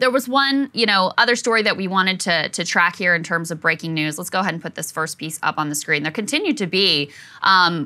There was one, other story that we wanted to track here in terms of breaking news. Let's go ahead and put this first piece up on the screen. There continue to be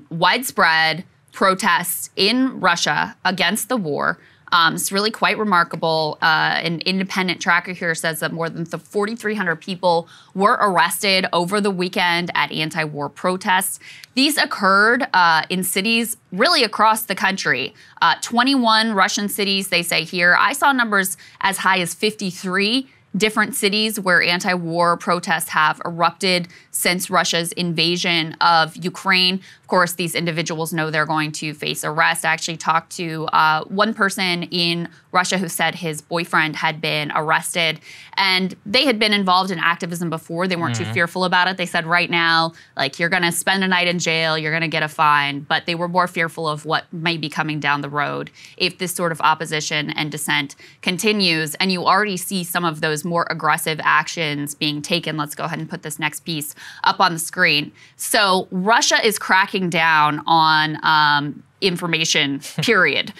widespread protests in Russia against the war. It's really quite remarkable. An independent tracker here says that more than 4,300 people were arrested over the weekend at anti-war protests. These occurred in cities really across the country. 21 Russian cities, they say here. I saw numbers as high as 53 different cities where anti-war protests have erupted since Russia's invasion of Ukraine. Of course, these individuals know they're going to face arrest. I actually talked to one person in Russia who said his boyfriend had been arrested, and they had been involved in activism before. They weren't too fearful about it. They said right now, like, you're gonna spend a night in jail, you're gonna get a fine, but they were more fearful of what may be coming down the road if this sort of opposition and dissent continues. And you already see some of those more aggressive actions being taken. Let's go ahead and put this next piece up on the screen. So Russia is cracking down on information, period.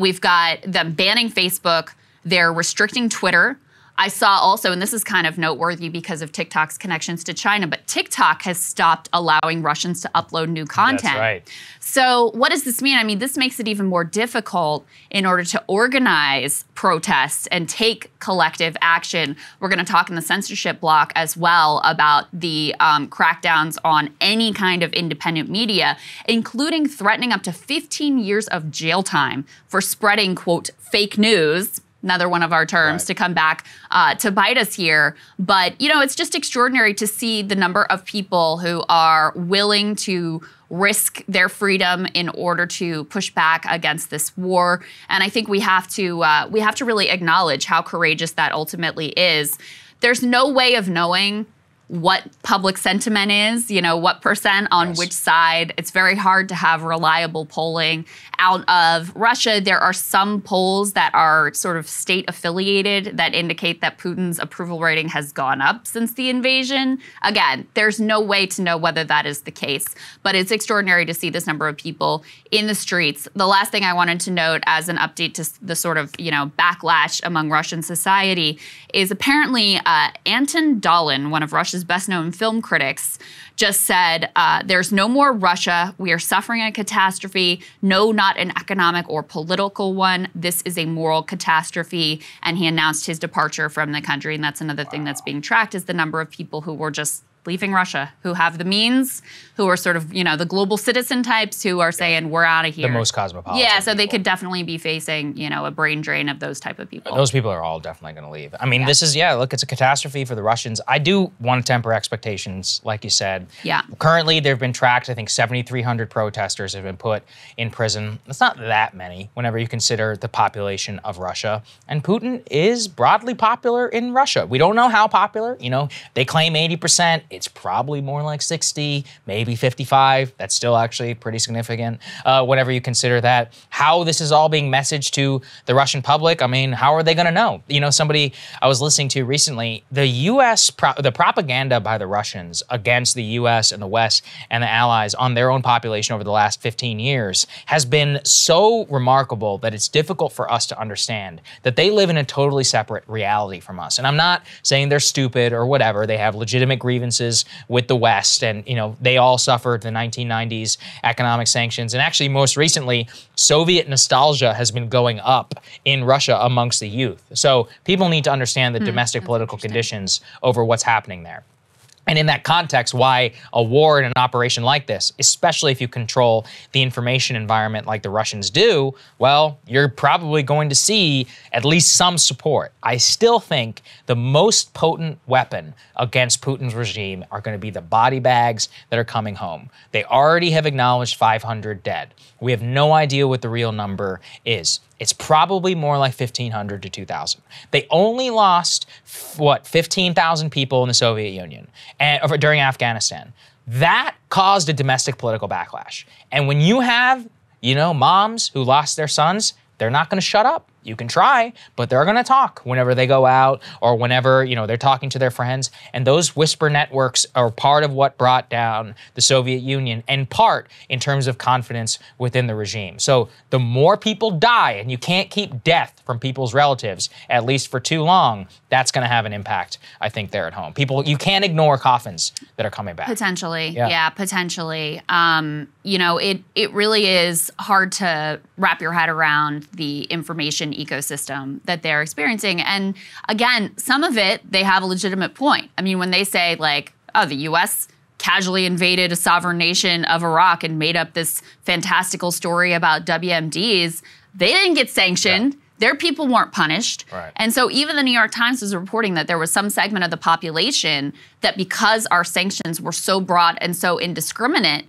We've got them banning Facebook. They're restricting Twitter. I saw also, and this is kind of noteworthy because of TikTok's connections to China, but TikTok has stopped allowing Russians to upload new content. That's right. So what does this mean? I mean, this makes it even more difficult in order to organize protests and take collective action. We're going to talk in the censorship block as well about the crackdowns on any kind of independent media, including threatening up to 15 years of jail time for spreading, quote, fake news. Another one of our terms to come back to bite us here. But, it's just extraordinary to see the number of people who are willing to risk their freedom in order to push back against this war. And I think we have to really acknowledge how courageous that ultimately is. There's no way of knowing what public sentiment is, what percent on which side. It's very hard to have reliable polling out of Russia. There are some polls that are sort of state affiliated that indicate that Putin's approval rating has gone up since the invasion. Again, there's no way to know whether that is the case, but it's extraordinary to see this number of people in the streets. The last thing I wanted to note as an update to the sort of, backlash among Russian society is apparently Anton Dolin, one of Russia's best-known film critics, just said, there's no more Russia. We are suffering a catastrophe. No, not an economic or political one. This is a moral catastrophe. And he announced his departure from the country. And that's another thing that's being tracked is the number of people who were just leaving Russia, who have the means, who are sort of, the global citizen types who are saying, we're out of here. The most cosmopolitan. Yeah, so people. They could definitely be facing, a brain drain of those type of people. Those people are all definitely going to leave. I mean, this is, look, it's a catastrophe for the Russians. I do want to temper expectations, like you said. Yeah. Currently, there have been tracked, I think 7,300 protesters have been put in prison. That's not that many whenever you consider the population of Russia. And Putin is broadly popular in Russia. We don't know how popular, they claim 80%. It's probably more like 60, maybe 55. That's still actually pretty significant, whatever you consider that. How this is all being messaged to the Russian public, I mean, how are they gonna know? Somebody I was listening to recently, the US, the propaganda by the Russians against the US and the West and the allies on their own population over the last 15 years has been so remarkable that it's difficult for us to understand that they live in a totally separate reality from us. And I'm not saying they're stupid or whatever, they have legitimate grievances with the West, and they all suffered the 1990s economic sanctions, and actually most recently Soviet nostalgia has been going up in Russia amongst the youth. So people need to understand the domestic political conditions over what's happening there. And in that context, why a war and an operation like this, especially if you control the information environment like the Russians do, well, you're probably going to see at least some support. I still think the most potent weapon against Putin's regime are going to be the body bags that are coming home. They already have acknowledged 500 dead. We have no idea what the real number is. It's probably more like 1,500 to 2,000. They only lost, 15,000 people in the Soviet Union and during Afghanistan. That caused a domestic political backlash. And when you have, moms who lost their sons, they're not gonna shut up. You can try, but they're going to talk whenever they go out or whenever, you know, they're talking to their friends. And those whisper networks are part of what brought down the Soviet Union, and part in terms of confidence within the regime. So the more people die, and you can't keep death from people's relatives, at least for too long, that's going to have an impact, I think, there at home. People, you can't ignore coffins that are coming back. Potentially, yeah, potentially. You know, it really is hard to wrap your head around the information ecosystem that they're experiencing. And again, some of it, they have a legitimate point. I mean, when they say like, oh, the US casually invaded a sovereign nation of Iraq and made up this fantastical story about WMDs, they didn't get sanctioned. Yeah. Their people weren't punished. Right. And so even the New York Times was reporting that there was some segment of the population that, because our sanctions were so broad and so indiscriminate,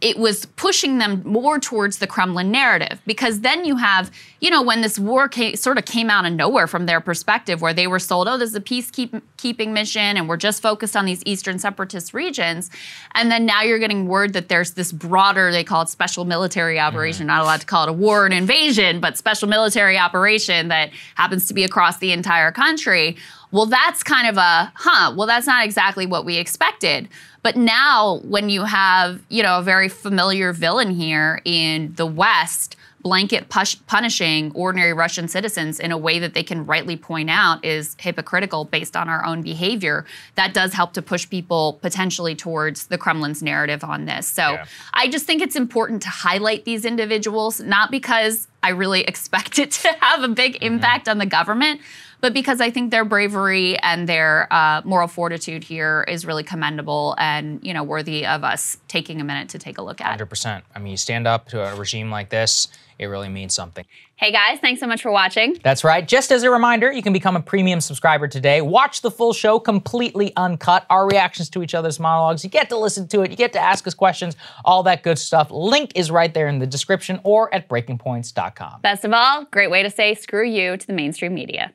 it was pushing them more towards the Kremlin narrative. Because then you have, you know, when this war sort of came out of nowhere from their perspective, where they were sold, oh, this is a peacekeeping mission and we're just focused on these eastern separatist regions. And then now you're getting word that there's this broader, they call it special military operation, not allowed to call it a war or an invasion, but special military operation that happens to be across the entire country. Well, that's kind of a, well, that's not exactly what we expected. But now when you have, you know, a very familiar villain here in the West blanket punishing ordinary Russian citizens in a way that they can rightly point out is hypocritical based on our own behavior, that does help to push people potentially towards the Kremlin's narrative on this. So I just think it's important to highlight these individuals, not because I really expect it to have a big impact on the government, but because I think their bravery and their moral fortitude here is really commendable and, you know, worthy of us taking a minute to take a look at. 100%. I mean, you stand up to a regime like this, it really means something. Hey guys, thanks so much for watching. That's right. Just as a reminder, you can become a premium subscriber today. Watch the full show completely uncut, our reactions to each other's monologues. You get to listen to it. You get to ask us questions, all that good stuff. Link is right there in the description or at breakingpoints.com. Best of all, great way to say screw you to the mainstream media.